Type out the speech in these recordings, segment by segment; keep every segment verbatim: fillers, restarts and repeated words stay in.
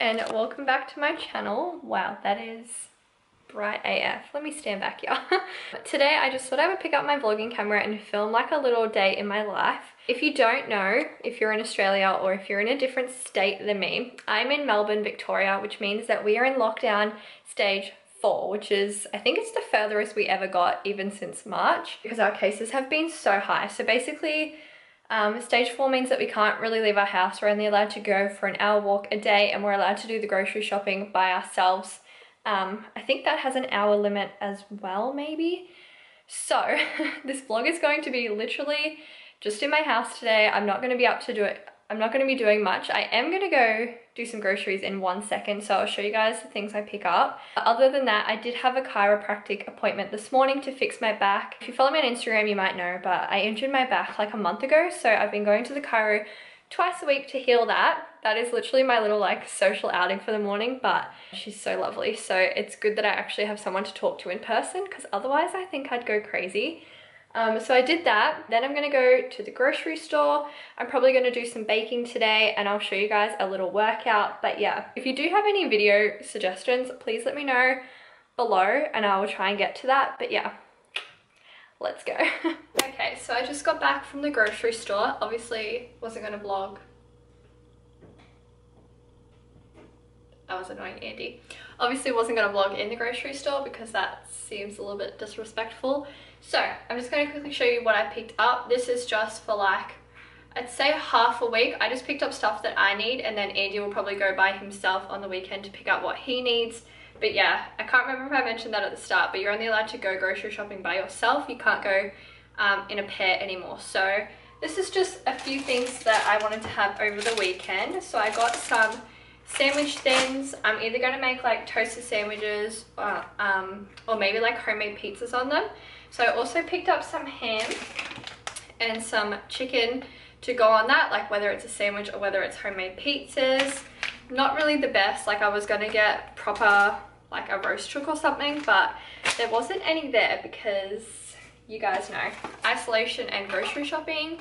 and welcome back to my channel. Wow, that is bright A F. Let me stand back here. Today I just thought I would pick up my vlogging camera and film like a little day in my life. If you don't know, if you're in Australia or if you're in a different state than me, I'm in Melbourne, Victoria, which means that we are in lockdown stage four, which is, I think it's the furthest we ever got even since March, because our cases have been so high. So basically Um, stage four means that we can't really leave our house. We're only allowed to go for an hour walk a day, and we're allowed to do the grocery shopping by ourselves. Um, I think that has an hour limit as well, maybe. So this vlog is going to be literally just in my house today. I'm not going to be up to do it. I'm not going to be doing much. I am going to go do some groceries in one second, so I'll show you guys the things I pick up. Other than that, I did have a chiropractic appointment this morning to fix my back. If you follow me on Instagram, you might know, but I injured my back like a month ago, so I've been going to the chiro twice a week to heal that. That is literally my little like social outing for the morning, but she's so lovely. So it's good that I actually have someone to talk to in person, because otherwise I think I'd go crazy. Um, so I did that. Then I'm going to go to the grocery store. I'm probably going to do some baking today, and I'll show you guys a little workout. But yeah, if you do have any video suggestions, please let me know below and I will try and get to that. But yeah, let's go. Okay, so I just got back from the grocery store. Obviously wasn't going to vlog. I was annoying Andy. Obviously wasn't going to vlog in the grocery store because that seems a little bit disrespectful. So I'm just going to quickly show you what I picked up. This is just for like, I'd say half a week. I just picked up stuff that I need, and then Andy will probably go by himself on the weekend to pick up what he needs. But yeah, I can't remember if I mentioned that at the start, but you're only allowed to go grocery shopping by yourself. You can't go um, in a pair anymore. So this is just a few things that I wanted to have over the weekend. So I got some sandwich thins. I'm either going to make like toasted sandwiches or, um, or maybe like homemade pizzas on them. So I also picked up some ham and some chicken to go on that, like whether it's a sandwich or whether it's homemade pizzas. Not really the best, like I was going to get proper like a roast chook or something, but there wasn't any there because you guys know, isolation and grocery shopping,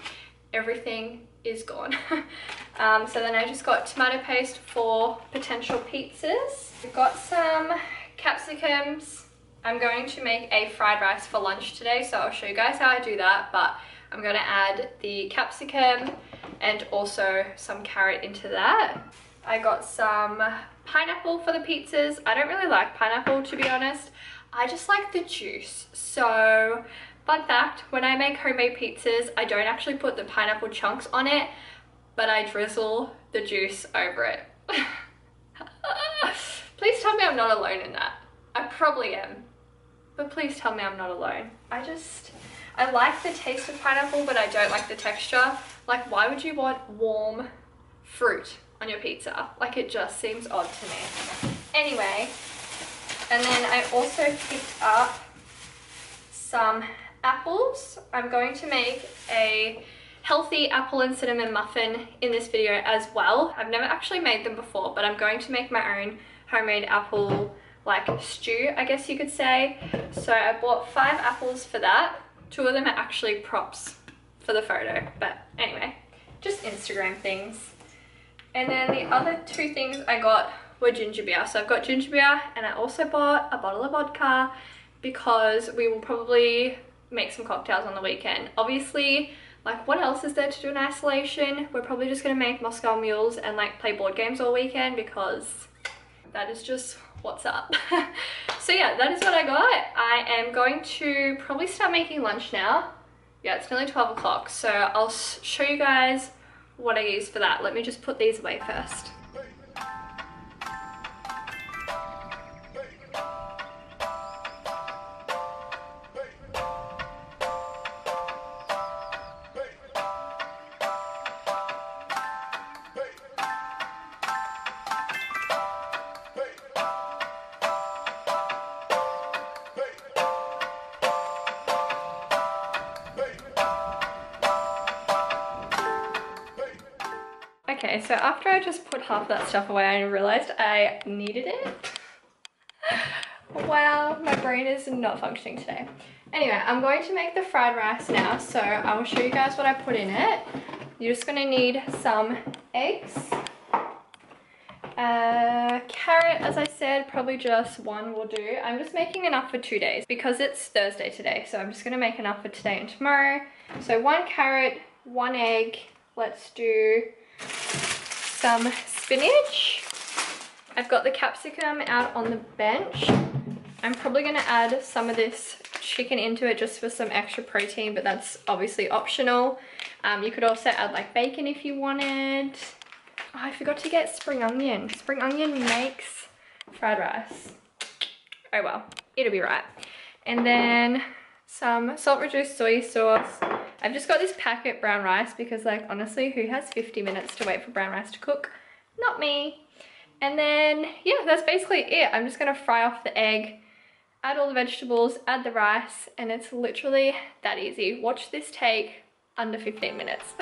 everything is gone. um, so then I just got tomato paste for potential pizzas. We've got some capsicums. I'm going to make a fried rice for lunch today, so I'll show you guys how I do that, but I'm going to add the capsicum and also some carrot into that. I got some pineapple for the pizzas. I don't really like pineapple, to be honest. I just like the juice. So fun fact, when I make homemade pizzas, I don't actually put the pineapple chunks on it, but I drizzle the juice over it. Please tell me I'm not alone in that. I probably am, but please tell me I'm not alone. I just, I like the taste of pineapple, but I don't like the texture. Like, why would you want warm fruit on your pizza? Like, it just seems odd to me. Anyway, and then I also picked up some apples. I'm going to make a healthy apple and cinnamon muffin in this video as well. I've never actually made them before, but I'm going to make my own homemade apple like stew, I guess you could say. So I bought five apples for that. Two of them are actually props for the photo, but anyway, just Instagram things. And then the other two things I got were ginger beer. So I've got ginger beer, and I also bought a bottle of vodka because we will probably make some cocktails on the weekend. Obviously, like what else is there to do in isolation? We're probably just gonna make Moscow mules and like play board games all weekend, because that is just what's up. So yeah, that is what I got. I am going to probably start making lunch now. Yeah, it's nearly twelve o'clock, so I'll show you guys what I use for that. Let me just put these away first. Okay, so after I just put half that stuff away, I realized I needed it. Wow, my brain is not functioning today. Anyway, I'm going to make the fried rice now, so I will show you guys what I put in it. You're just gonna need some eggs, Uh, carrot, as I said, probably just one will do. I'm just making enough for two days because it's Thursday today. So I'm just going to make enough for today and tomorrow. So one carrot, one egg. Let's do some spinach. I've got the capsicum out on the bench. I'm probably going to add some of this chicken into it just for some extra protein, but that's obviously optional. Um, you could also add like bacon if you wanted. Oh, I forgot to get spring onion. Spring onion makes fried rice. Oh well, it'll be right. And then some salt reduced soy sauce. I've just got this packet brown rice because, like, honestly, who has fifty minutes to wait for brown rice to cook? Not me. And then, yeah, that's basically it. I'm just going to fry off the egg, add all the vegetables, add the rice, and it's literally that easy. Watch this take under fifteen minutes.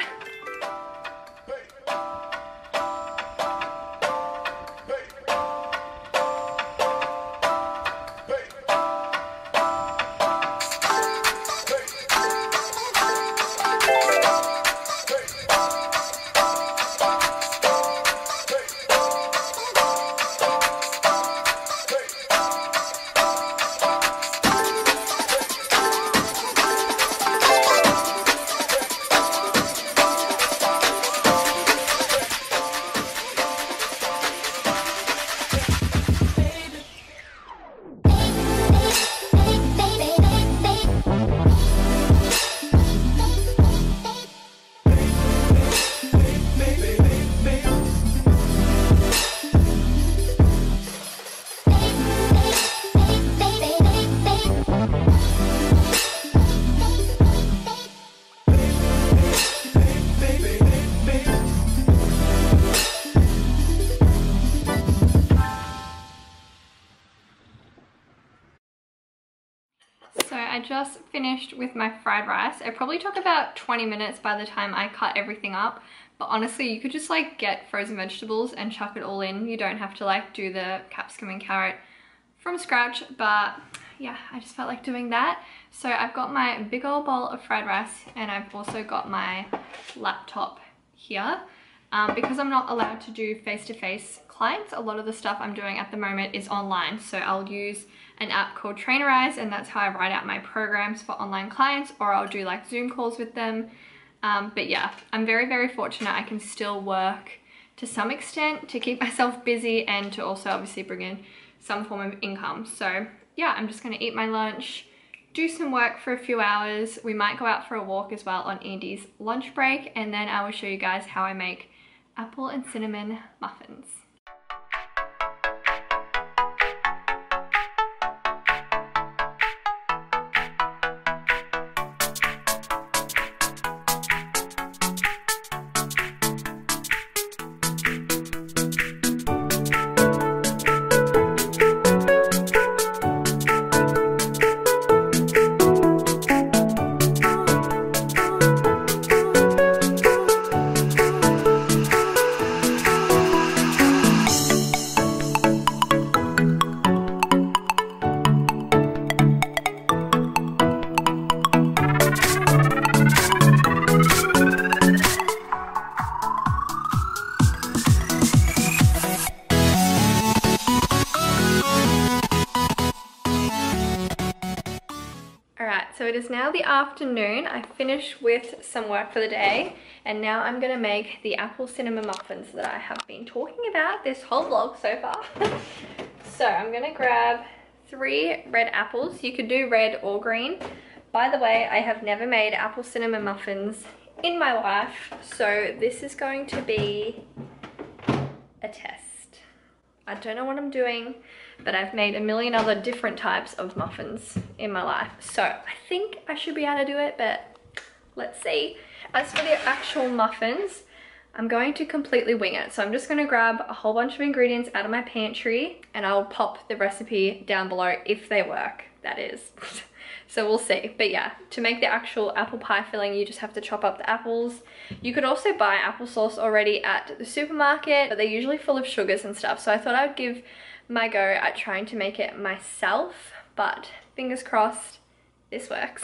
Just finished with my fried rice. It probably took about twenty minutes by the time I cut everything up, but honestly you could just like get frozen vegetables and chuck it all in. You don't have to like do the capsicum and carrot from scratch, but yeah, I just felt like doing that. So I've got my big old bowl of fried rice and I've also got my laptop here. Um, because I'm not allowed to do face-to-face clients, a lot of the stuff I'm doing at the moment is online, so I'll use an app called Trainerize, and that's how I write out my programs for online clients, or I'll do like Zoom calls with them. Um, but yeah, I'm very, very fortunate I can still work to some extent to keep myself busy and to also obviously bring in some form of income. So yeah, I'm just going to eat my lunch, do some work for a few hours. We might go out for a walk as well on Andy's lunch break, and then I will show you guys how I make apple and cinnamon muffins. It is now the afternoon. I finished with some work for the day and now I'm gonna make the apple cinnamon muffins that I have been talking about this whole vlog so far. So I'm gonna grab three red apples. You could do red or green. By the way, I have never made apple cinnamon muffins in my life, so this is going to be a test. I don't know what I'm doing, but I've made a million other different types of muffins in my life. So I think I should be able to do it, but let's see. As for the actual muffins, I'm going to completely wing it. So I'm just going to grab a whole bunch of ingredients out of my pantry and I'll pop the recipe down below if they work, that is. So we'll see. But yeah, to make the actual apple pie filling, you just have to chop up the apples. You could also buy applesauce already at the supermarket, but they're usually full of sugars and stuff. So I thought I'd give my go at trying to make it myself, but fingers crossed this works.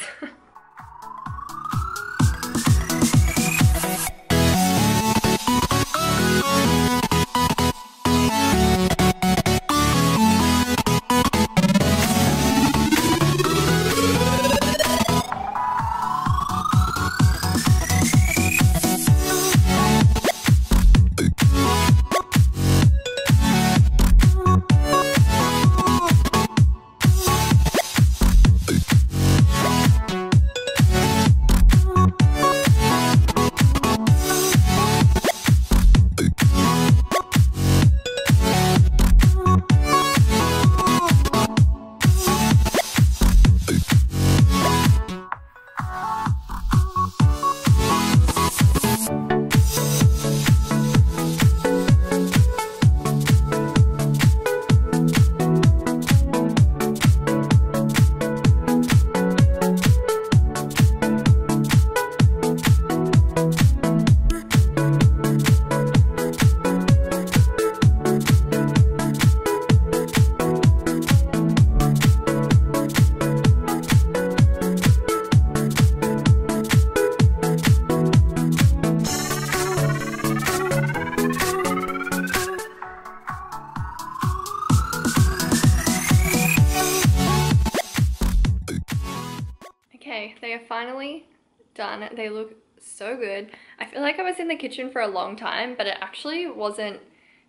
Okay, they are finally done. They look so good. I feel like I was in the kitchen for a long time, but it actually wasn't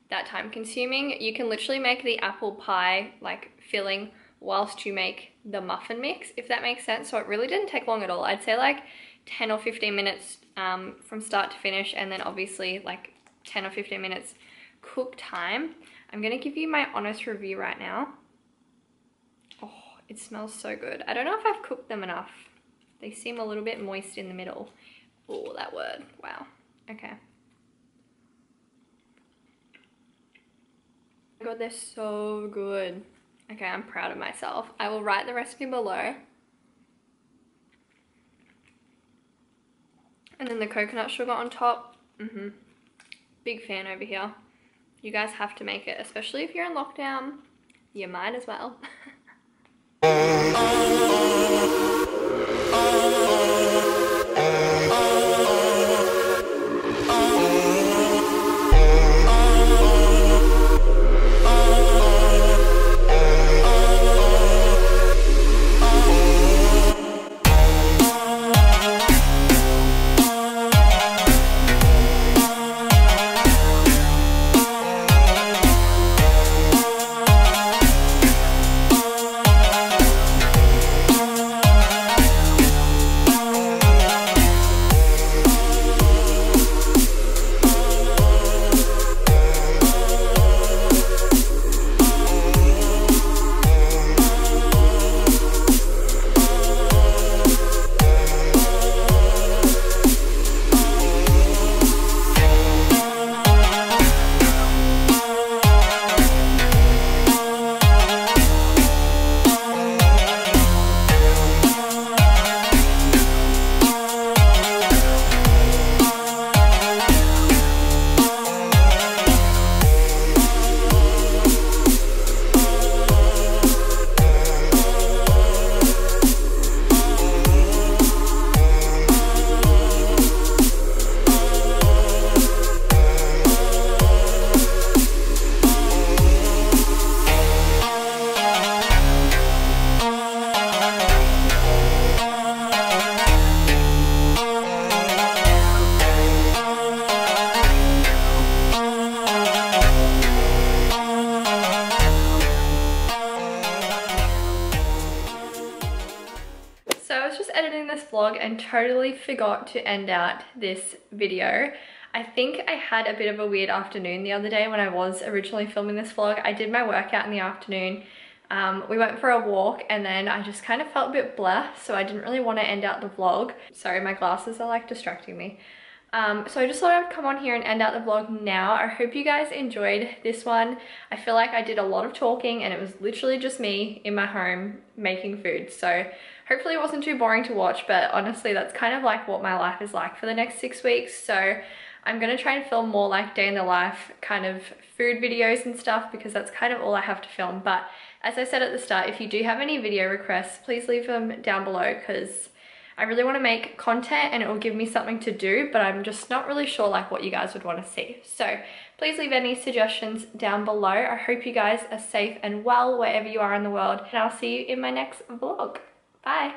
that time consuming. You can literally make the apple pie like filling whilst you make the muffin mix, if that makes sense. So it really didn't take long at all. I'd say like ten or fifteen minutes um, from start to finish, and then obviously like ten or fifteen minutes cook time. I'm gonna give you my honest review right now. Oh, it smells so good. I don't know if I've cooked them enough. They seem a little bit moist in the middle. Oh, that word, wow, okay. Oh my God, they're so good. Okay, I'm proud of myself. I will write the recipe below. And then the coconut sugar on top. Mm-hmm. Big fan over here. You guys have to make it, especially if you're in lockdown. You might as well. And totally forgot to end out this video. I think I had a bit of a weird afternoon the other day when I was originally filming this vlog. I did my workout in the afternoon. Um, we went for a walk and then I just kind of felt a bit blah, so I didn't really want to end out the vlog. Sorry, my glasses are like distracting me. Um, so I just thought I'd come on here and end out the vlog now. I hope you guys enjoyed this one. I feel like I did a lot of talking and it was literally just me in my home making food. So hopefully it wasn't too boring to watch, but honestly, that's kind of like what my life is like for the next six weeks. So I'm gonna try and film more like day in the life kind of food videos and stuff, because that's kind of all I have to film. But as I said at the start, if you do have any video requests, please leave them down below, because I really want to make content and it will give me something to do, but I'm just not really sure like what you guys would want to see. So please leave any suggestions down below. I hope you guys are safe and well wherever you are in the world, and I'll see you in my next vlog. Bye.